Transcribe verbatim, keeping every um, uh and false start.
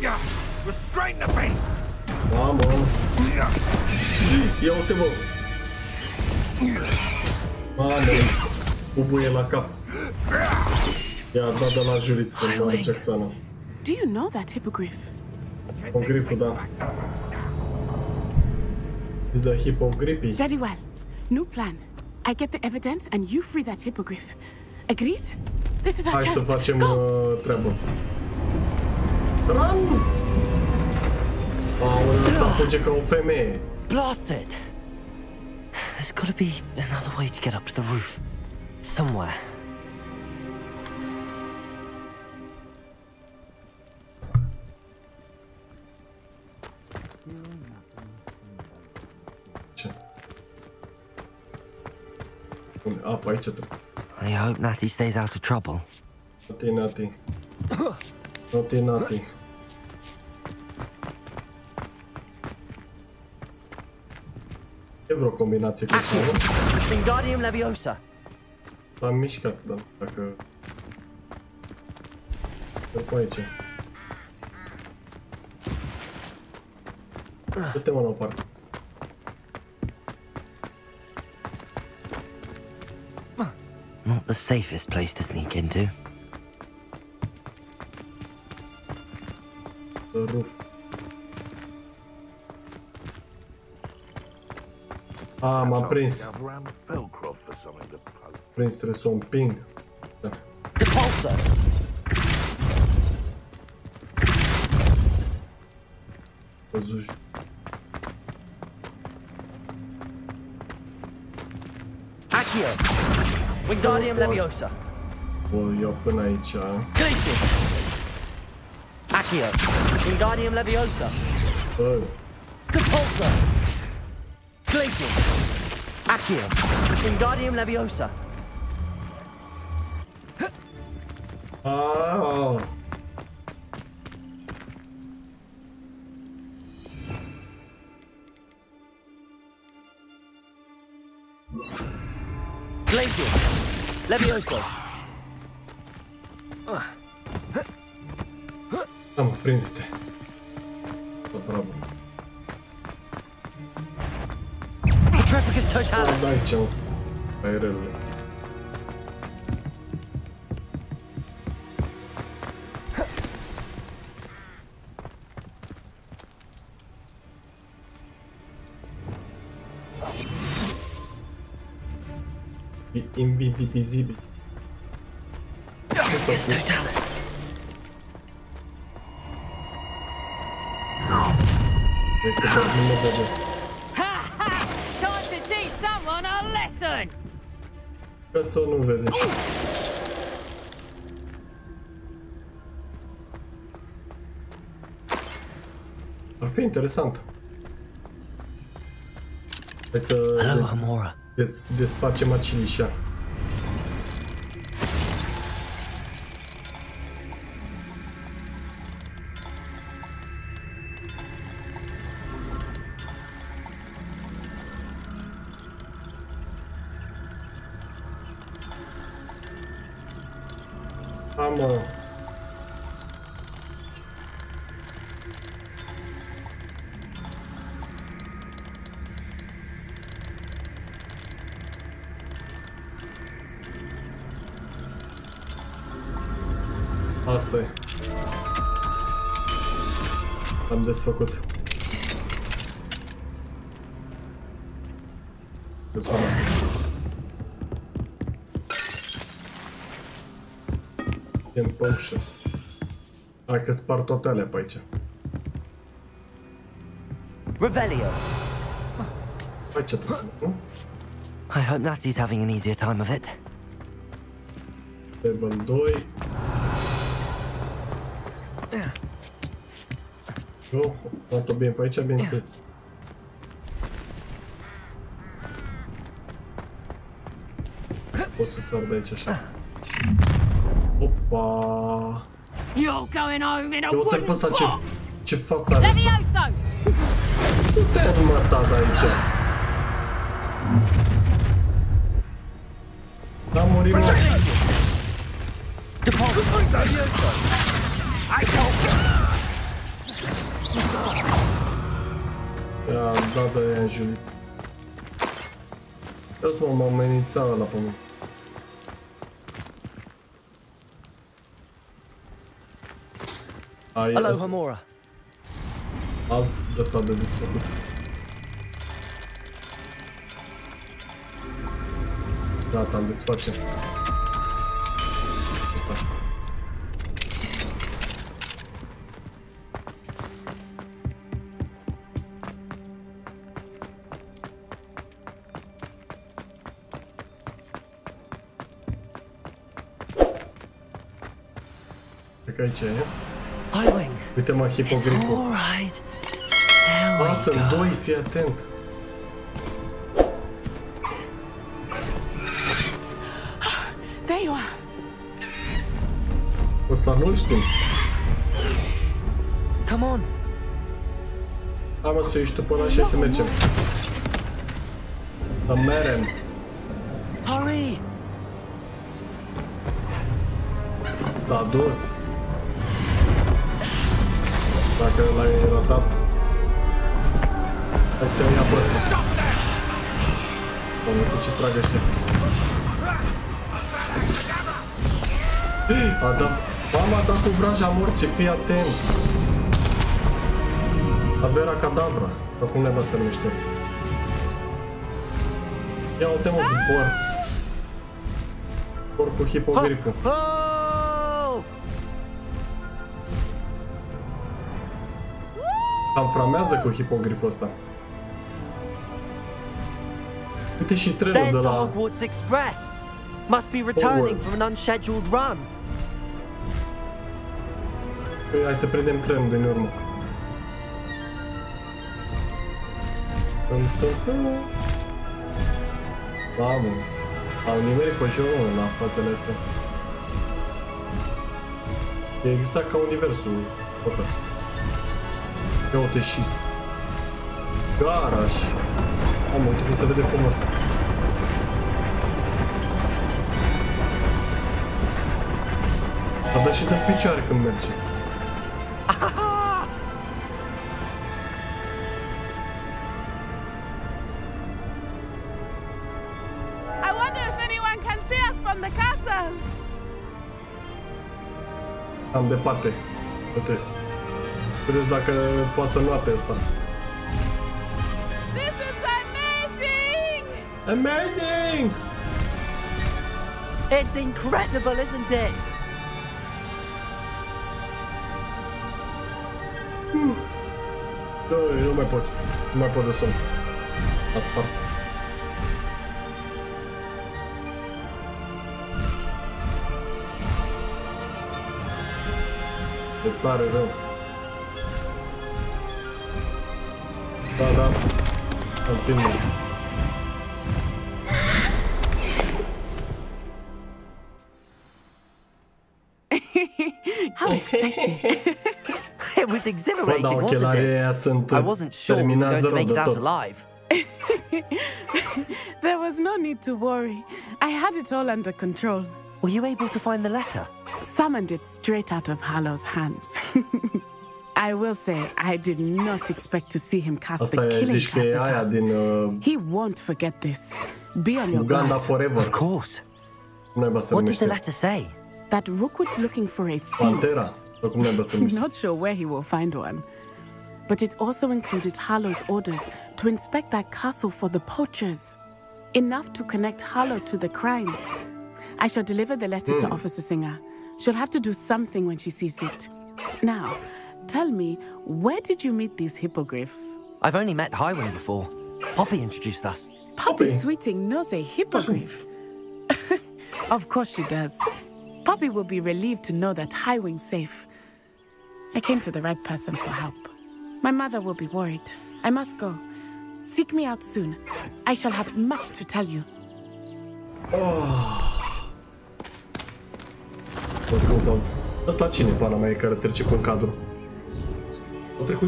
Yeah, restrain the beast. Vamos. Yo, Timo. Mane, ubujela kap. Ja dadala žurica na Jacksona. Do you know that hippogriff? Hippogriff, da. Is the hippogriffy? Very well. New plan. I get the evidence and you free that hippogriff. Agreed? This is our chance. Hai să facem treabă. Run! Aoleu, ăsta fuge ca o femeie. Blasted! There's got to be another way to get up to the roof. Somewhere. Up, I hope Natty stays out of trouble. Natty, Natty. Natty, Natty. E vreo combinație cu asta. Gaudium Leviosa. L-am mișcat, dar dacă... După aici. Du-te mă la o parte. Not the safest place to sneak into. The roof. Ah, m-am prins. Prins, trebuie să o împing. Da. Văzuși. Accio! Wingardium Leviosa. Well, you're până aici. Glacius. Accio. Wingardium Leviosa. Oh. Capulsa. Glacius. Accio. Wingardium Leviosa. Oh. Glacius. Leviosa. Am prins-te. Bravo. Trafficus totalis. Dai, ceau. Hai relele. Invisibil. It's totalis. Ha ha! Time to teach someone a lesson. Asta nu vede. Ar fi interesant. Hai să desfacem acilișa. Asta-i. Am desfăcut. În paușă. Hai că spar toate alea pe aici. Revelio. Aici trebuie să mă, nu? I hope Natty's having an easier time of it. Level doi. Eu, toată bine pe aici, bineînțeles. Pot să sar de aici așa. Opa! Eu uite pe ăsta ce, ce față are ăsta. Putem mata de aici. N-am murit. Deposit! Avada je Julie. Eu sunt o omenițară la pământ. Hello, Hamora. Alt ăsta de desfăcut. Gata, am desface. Highwing. Uite mă, Hippogriff-ul. Pasă-n doi, fii atent. Ăsta nu-l știm. Hai mă, să ieși tu până așa să mergem. Să merem. S-a dus. Dacă l-ai ratat, hai te ia pe ăsta. Doamne, cu ce trag ăștia. A dat, mama ta cu vraja morții, fii atent. Avada Kedavra, sau cum neva se numește. Ia o temă, zbor. Zbor cu Hippogriff-ul. Cam framează cu Hippogriff-ul ăsta. Uite și trenul de la Hogwarts Express. Must be returning from an unscheduled run. Hai să prindem trenul din urmă. Mamă, au nimerit pe jocul la fațele astea. E exact ca universul. Opa. Ia uite și garaj. Am uite cum se vede frumos ăsta. A dat și de picioare când merge. I wonder if anyone can see us from the castle. Am departe. Uite. Vedeți dacă poate să noate asta. This is amazing! Amazing! It's incredible, isn't it? Uh. Da, nu mai pot. Nu mai pot de somn. M-a spart. E tare rău. Da, da, îl filmăm. How exciting! It was exhilarating, wasn't it? I wasn't sure we were going to make it out alive. There was no need to worry. I had it all under control. Were you able to find the letter? Summoned it straight out of Harlow's hands. I will say, I did not expect to see him cast Asta the killing curse at us. Din, uh, he won't forget this. Be on your guard. Of course. What did the letter say? That Rookwood's looking for a phoenix. Not sure where he will find one. But it also included Harlow's orders to inspect that castle for the poachers. Enough to connect Harlow to the crimes. I shall deliver the letter mm. to Officer Singer. She'll have to do something when she sees it. Now, tell me, where did you meet these hippogriffs? I've only met Highwing before. Poppy introduced us. Poppy, Poppy. Sweeting knows a hippogriff. Of course she does. Poppy will be relieved to know that Highwing's safe. I came to the right person for help. My mother will be worried. I must go. Seek me out soon. I shall have much to tell you. Oh. Asta cine, pana mea, e care trece pe un cadru?